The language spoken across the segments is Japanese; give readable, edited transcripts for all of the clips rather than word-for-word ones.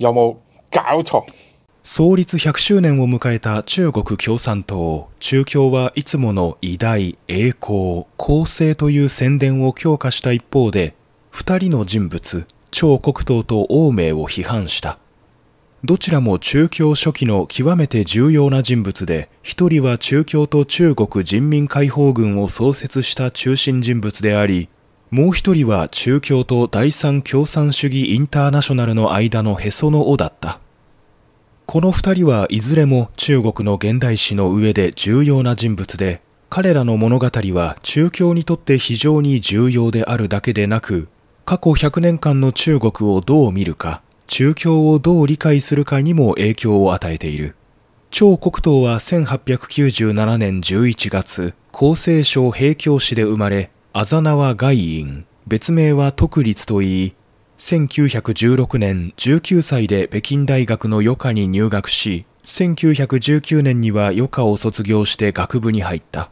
有冇搞錯？創立100周年を迎えた中国共産党。中共はいつもの偉大、栄光、公正という宣伝を強化した一方で、2人の人物、張国焘と王明を批判した。どちらも中共初期の極めて重要な人物で、一人は中共と中国人民解放軍を創設した中心人物であり、もう一人は中共と第三共産主義インターナショナルの間のへその緒だった。この二人はいずれも中国の現代史の上で重要な人物で、彼らの物語は中共にとって非常に重要であるだけでなく、過去100年間の中国をどう見るか、中共をどう理解するかにも影響を与えている。張国焘は1897年11月、江西省平峡市で生まれ、あざ名は外院、別名は徳立といい、1916年19歳で北京大学の余科に入学し、1919年には余科を卒業して学部に入った。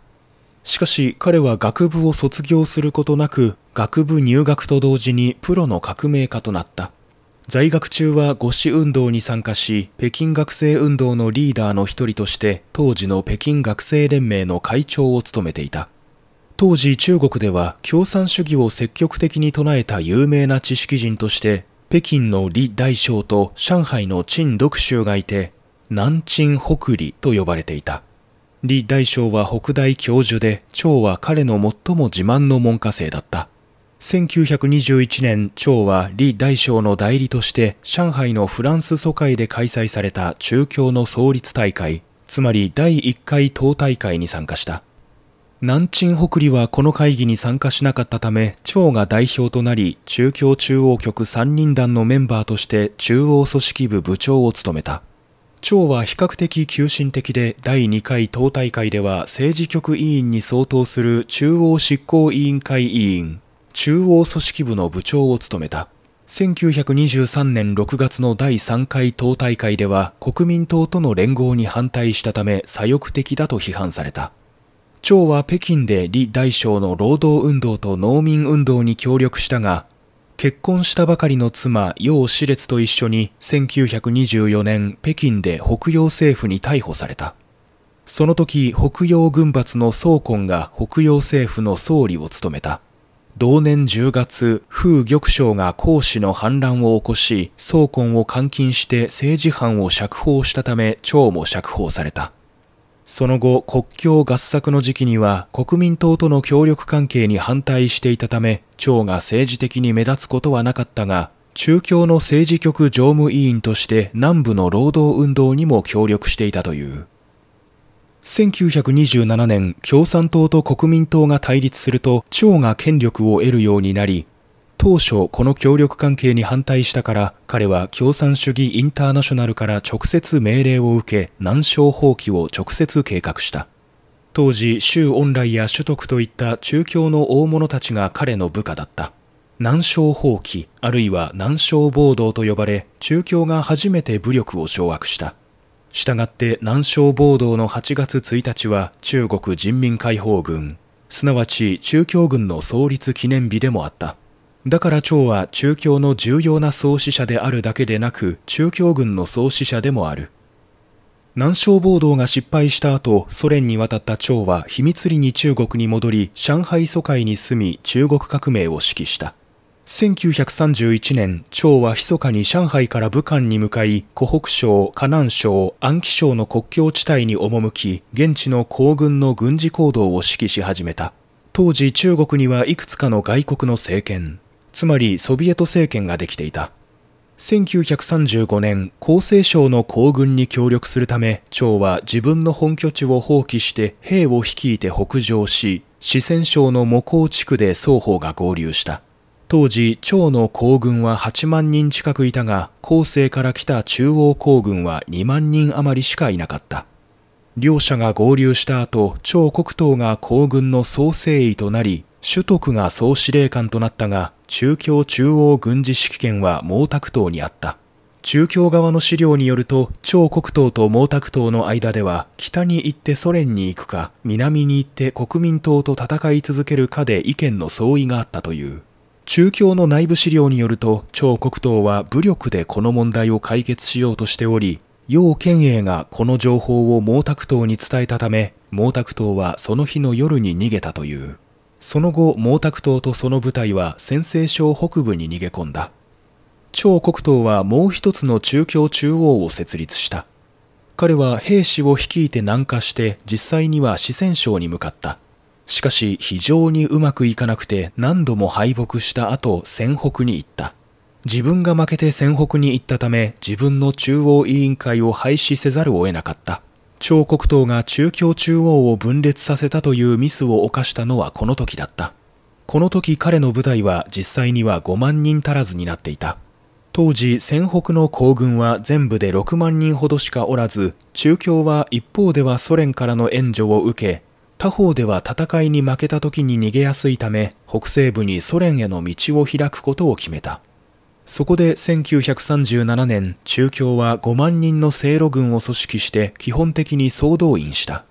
しかし彼は学部を卒業することなく、学部入学と同時にプロの革命家となった。在学中は五四運動に参加し、北京学生運動のリーダーの一人として、当時の北京学生連盟の会長を務めていた。当時中国では共産主義を積極的に唱えた有名な知識人として、北京の李大釗と上海の陳独秀がいて、南陳北李と呼ばれていた。李大釗は北大教授で、張は彼の最も自慢の門下生だった。1921年、張は李大釗の代理として上海のフランス租界で開催された中共の創立大会、つまり第1回党大会に参加した。南陳北李はこの会議に参加しなかったため、張が代表となり、中共中央局三人団のメンバーとして中央組織部部長を務めた。張は比較的急進的で、第2回党大会では政治局委員に相当する中央執行委員会委員、中央組織部の部長を務めた。1923年6月の第3回党大会では国民党との連合に反対したため左翼的だと批判された。張は北京で李大釗の労働運動と農民運動に協力したが、結婚したばかりの妻楊士烈と一緒に1924年北京で北洋政府に逮捕された。その時北洋軍閥の曹锟が北洋政府の総理を務めた。同年10月、馮玉祥が江氏の反乱を起こし、曹锟を監禁して政治犯を釈放したため、張も釈放された。その後、国共合作の時期には国民党との協力関係に反対していたため、張が政治的に目立つことはなかったが、中共の政治局常務委員として南部の労働運動にも協力していたという。1927年、共産党と国民党が対立すると、張が権力を得るようになり、当初この協力関係に反対したから、彼は共産主義インターナショナルから直接命令を受け、南昌蜂起を直接計画した。当時、周恩来や朱徳といった中共の大物たちが彼の部下だった。南昌蜂起、あるいは南昌暴動と呼ばれ、中共が初めて武力を掌握した。したがって南昌暴動の8月1日は中国人民解放軍、すなわち中共軍の創立記念日でもあった。だから張は中共の重要な創始者であるだけでなく、中共軍の創始者でもある。南昌暴動が失敗した後、ソ連に渡った張は秘密裏に中国に戻り、上海租界に住み、中国革命を指揮した。1931年、張は密かに上海から武漢に向かい、湖北省、河南省、安徽省の国境地帯に赴き、現地の皇軍の軍事行動を指揮し始めた。当時中国にはいくつかの外国の政権、つまりソビエト政権ができていた。1935年、江西省の皇軍に協力するため、張は自分の本拠地を放棄して兵を率いて北上し、四川省の茂口地区で双方が合流した。当時、張の皇軍は8万人近くいたが、江西から来た中央皇軍は2万人余りしかいなかった。両者が合流した後、張国焘が皇軍の総政委となり、朱徳が総司令官となったが、中共中央軍事指揮権は毛沢東にあった。中共側の資料によると、張国焘と毛沢東の間では、北に行ってソ連に行くか、南に行って国民党と戦い続けるかで意見の相違があったという。中共の内部資料によると、張国焘は武力でこの問題を解決しようとしており、楊健栄がこの情報を毛沢東に伝えたため、毛沢東はその日の夜に逃げたという。その後、毛沢東とその部隊は陝西省北部に逃げ込んだ。張国焘はもう一つの中共中央を設立した。彼は兵士を率いて南下して実際には四川省に向かった。しかし非常にうまくいかなくて何度も敗北した後、陝北に行った。自分が負けて陝北に行ったため自分の中央委員会を廃止せざるを得なかった。張国焘が中共中央を分裂させたというミスを犯したのはこの時だった。この時彼の部隊は実際には5万人足らずになっていた。当時、陝北の行軍は全部で6万人ほどしかおらず、中共は一方ではソ連からの援助を受け、他方では戦いに負けた時に逃げやすいため、北西部にソ連への道を開くことを決めた。そこで1937年、中共は5万人の正路軍を組織して基本的に総動員した。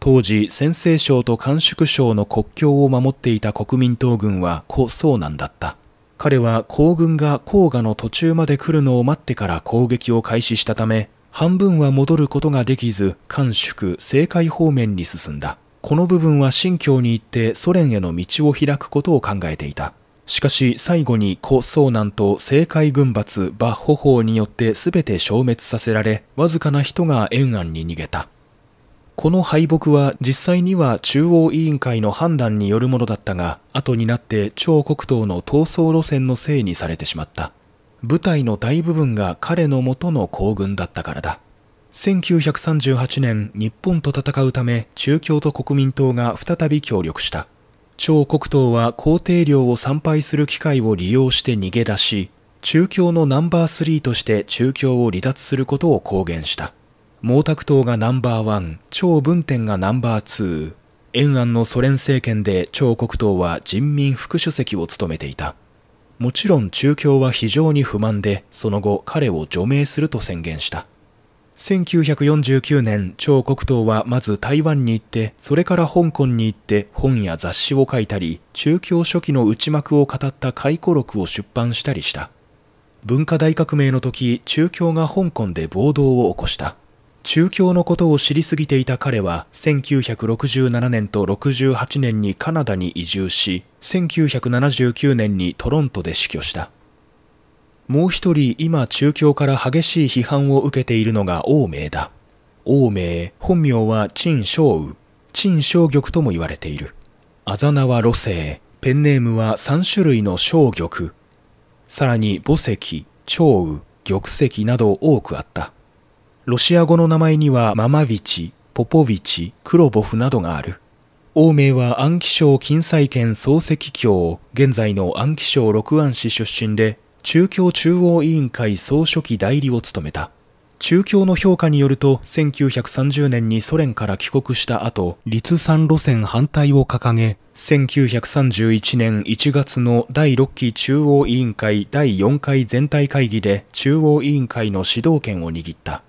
当時、陝西省と甘粛省の国境を守っていた国民党軍は胡宗南だった。彼は行軍が黄河の途中まで来るのを待ってから攻撃を開始したため、半分は戻ることができず、甘粛、青海方面に進んだ。この部分は新疆に行ってソ連への道を開くことを考えていた。しかし最後に胡宗南と青海軍閥馬保法によって全て消滅させられ、わずかな人が延安に逃げた。この敗北は実際には中央委員会の判断によるものだったが、後になって張国焘の闘争路線のせいにされてしまった。部隊の大部分が彼の元の行軍だったからだ。1938年、日本と戦うため中共と国民党が再び協力した。張国焘は皇帝陵を参拝する機会を利用して逃げ出し、中共のナンバー3として中共を離脱することを公言した。毛沢東がナンバー1、張文天がナンバー2。延安のソ連政権で張国焘は人民副主席を務めていた。もちろん中共は非常に不満で、その後彼を除名すると宣言した。1949年、張国焘はまず台湾に行って、それから香港に行って本や雑誌を書いたり、中共初期の内幕を語った回顧録を出版したりした。文化大革命の時、中共が香港で暴動を起こした。中共のことを知りすぎていた彼は、1967年と68年にカナダに移住し、1979年にトロントで死去した。もう一人、今中共から激しい批判を受けているのが王明だ。王明、本名は陳少雨、陳少玉とも言われている。あざ名は露生、ペンネームは3種類の少玉。さらに墓石、長雨、玉石など多くあった。ロシア語の名前にはママヴィチ、ポポヴィチ、クロボフなどがある。王明は安徽省金寨県漱石郷、現在の安徽省六安市出身で、中共中央委員会総書記代理を務めた。中共の評価によると、1930年にソ連から帰国した後、立三路線反対を掲げ、1931年1月の第6期中央委員会第4回全体会議で中央委員会の指導権を握った。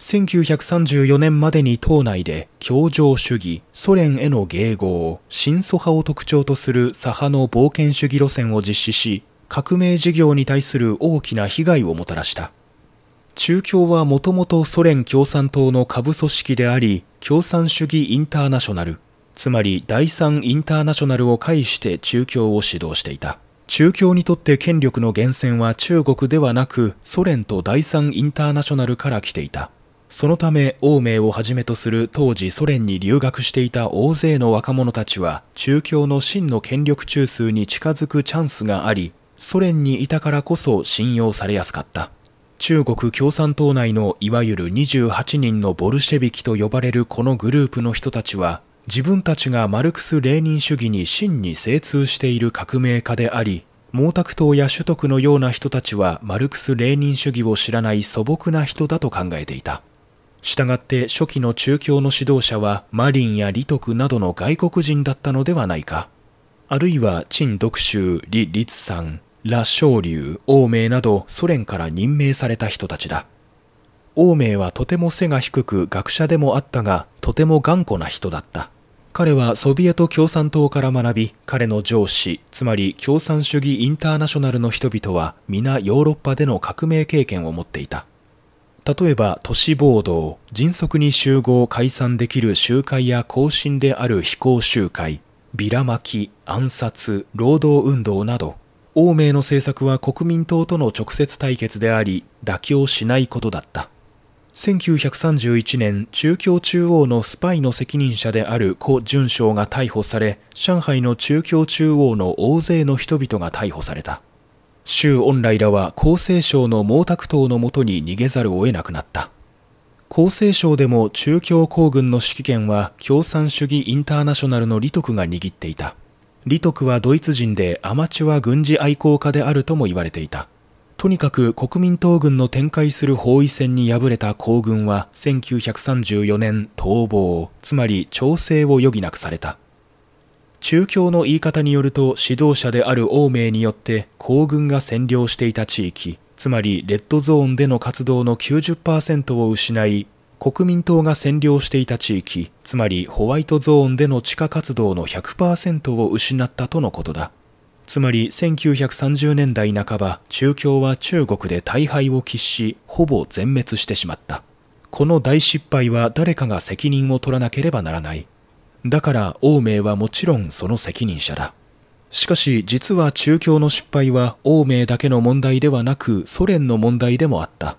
1934年までに党内で協情主義、ソ連への迎合、親ソ派を特徴とする左派の冒険主義路線を実施し、革命事業に対する大きな被害をもたらした。中共はもともとソ連共産党の下部組織であり、共産主義インターナショナル、つまり第三インターナショナルを介して中共を指導していた。中共にとって権力の源泉は中国ではなく、ソ連と第三インターナショナルから来ていた。そのため、王明をはじめとする当時ソ連に留学していた大勢の若者たちは、中共の真の権力中枢に近づくチャンスがあり、ソ連にいたからこそ信用されやすかった。中国共産党内のいわゆる28人のボルシェビキと呼ばれるこのグループの人たちは、自分たちがマルクス・レーニン主義に真に精通している革命家であり、毛沢東や朱徳のような人たちはマルクス・レーニン主義を知らない素朴な人だと考えていた。したがって初期の中共の指導者はマリンや李徳などの外国人だったのではないか。あるいは陳独秀、李立三、羅小龍、王明などソ連から任命された人たちだ。王明はとても背が低く学者でもあったが、とても頑固な人だった。彼はソビエト共産党から学び、彼の上司、つまり共産主義インターナショナルの人々は皆ヨーロッパでの革命経験を持っていた。例えば都市暴動、迅速に集合解散できる集会や行進である非行集会、ビラまき、暗殺、労働運動など、欧米の政策は国民党との直接対決であり、妥協しないことだった。1931年、中共中央のスパイの責任者である胡潤章が逮捕され、上海の中共中央の大勢の人々が逮捕された。周恩来らは厚生省の毛沢東のもとに逃げざるを得なくなった。厚生省でも中共皇軍の指揮権は共産主義インターナショナルの李徳が握っていた。李徳はドイツ人でアマチュア軍事愛好家であるとも言われていた。とにかく国民党軍の展開する包囲戦に敗れた皇軍は1934年逃亡、つまり調整を余儀なくされた。中共の言い方によると、指導者である欧米によって皇軍が占領していた地域、つまりレッドゾーンでの活動の 90% を失い、国民党が占領していた地域、つまりホワイトゾーンでの地下活動の 100% を失ったとのことだ。つまり1930年代半ば、中共は中国で大敗を喫し、ほぼ全滅してしまった。この大失敗は誰かが責任を取らなければならない。だから欧米はもちろんその責任者だ。しかし実は中共の失敗は欧米だけの問題ではなく、ソ連の問題でもあった。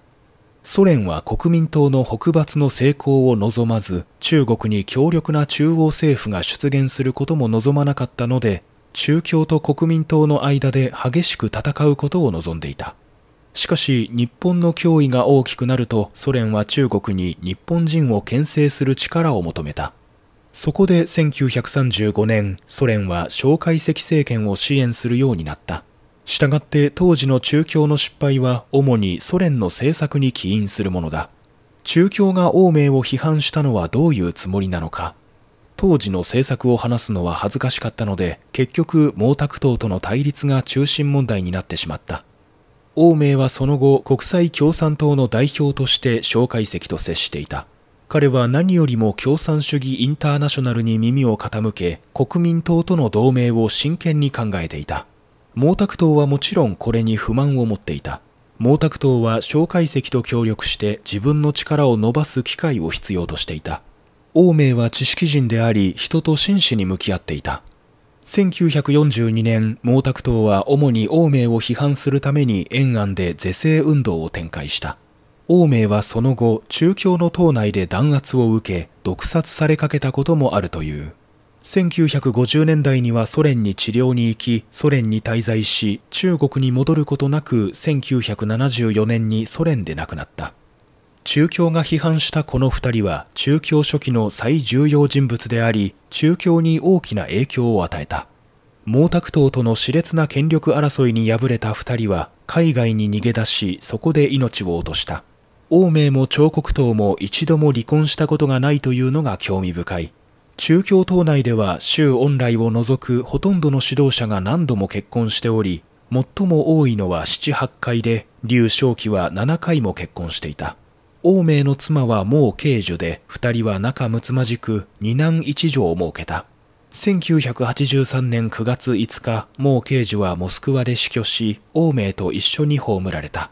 ソ連は国民党の北伐の成功を望まず、中国に強力な中央政府が出現することも望まなかったので、中共と国民党の間で激しく戦うことを望んでいた。しかし日本の脅威が大きくなると、ソ連は中国に日本人を牽制する力を求めた。そこで1935年、ソ連は介石政権を支援するようになった。したがって当時の中共の失敗は主にソ連の政策に起因するものだ。中共が欧米を批判したのはどういうつもりなのか。当時の政策を話すのは恥ずかしかったので、結局毛沢東との対立が中心問題になってしまった。欧米はその後、国際共産党の代表として介石と接していた。彼は何よりも共産主義インターナショナルに耳を傾け、国民党との同盟を真剣に考えていた。毛沢東はもちろんこれに不満を持っていた。毛沢東は介石と協力して自分の力を伸ばす機会を必要としていた。欧米は知識人であり、人と真摯に向き合っていた。1942年、毛沢東は主に欧米を批判するために延安で是正運動を展開した。欧米はその後、中共の党内で弾圧を受け、毒殺されかけたこともあるという。1950年代にはソ連に治療に行き、ソ連に滞在し、中国に戻ることなく、1974年にソ連で亡くなった。中共が批判したこの二人は、中共初期の最重要人物であり、中共に大きな影響を与えた。毛沢東との熾烈な権力争いに敗れた二人は、海外に逃げ出し、そこで命を落とした。欧米も張国焘も一度も離婚したことがないというのが興味深い。中共党内では周恩来を除くほとんどの指導者が何度も結婚しており、最も多いのは 7、8 回で、劉少奇は7回も結婚していた。欧米の妻はもう慶女で、二人は仲睦まじく二男一女を設けた。1983年9月5日、もう慶女はモスクワで死去し、欧米と一緒に葬られた。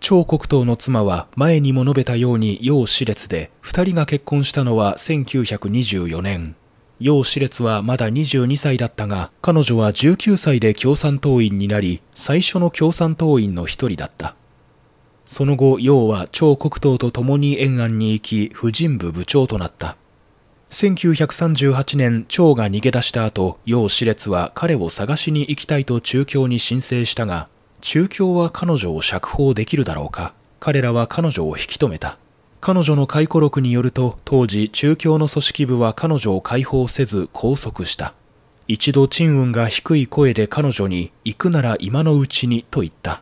張国焘の妻は前にも述べたように楊熾烈で、二人が結婚したのは1924年。楊熾烈はまだ22歳だったが、彼女は19歳で共産党員になり、最初の共産党員の一人だった。その後、楊は張国焘と共に延安に行き、婦人部部長となった。1938年、張が逃げ出した後、楊熾烈は彼を探しに行きたいと中共に申請したが、中共は彼女を釈放できるだろうか。彼らは彼女を引き止めた。彼女の回顧録によると、当時中共の組織部は彼女を解放せず拘束した。一度陳雲が低い声で彼女に、行くなら今のうちにと言った。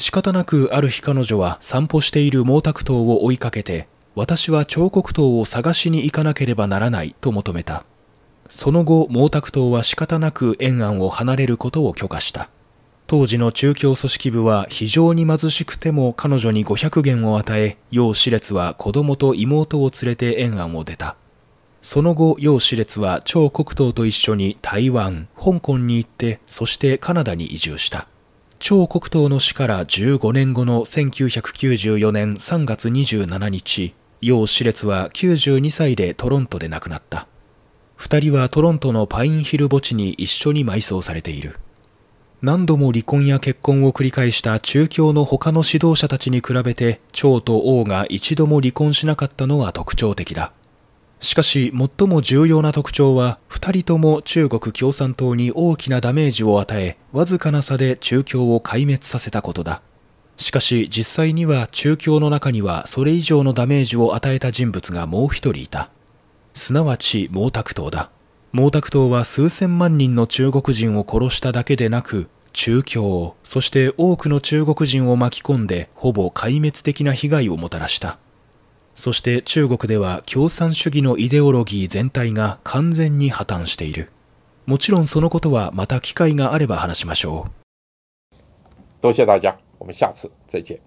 仕方なくある日彼女は散歩している毛沢東を追いかけて、私は張国焘を探しに行かなければならないと求めた。その後毛沢東は仕方なく延安を離れることを許可した。当時の中共組織部は非常に貧しくても彼女に500元を与え、楊熾烈は子供と妹を連れて延安を出た。その後、楊士烈は張国焘と一緒に台湾、香港に行って、そしてカナダに移住した。張国焘の死から15年後の1994年3月27日、楊士烈は92歳でトロントで亡くなった。二人はトロントのパインヒル墓地に一緒に埋葬されている。何度も離婚や結婚を繰り返した中共の他の指導者たちに比べて、張と王が一度も離婚しなかったのは特徴的だ。しかし、最も重要な特徴は、二人とも中国共産党に大きなダメージを与え、わずかな差で中共を壊滅させたことだ。しかし、実際には中共の中にはそれ以上のダメージを与えた人物がもう一人いた。すなわち毛沢東だ。毛沢東は数千万人の中国人を殺しただけでなく、中共、そして多くの中国人を巻き込んで、ほぼ壊滅的な被害をもたらした。そして中国では共産主義のイデオロギー全体が完全に破綻している。もちろんそのことはまた機会があれば話しましょう。多謝大家。我们下次再见。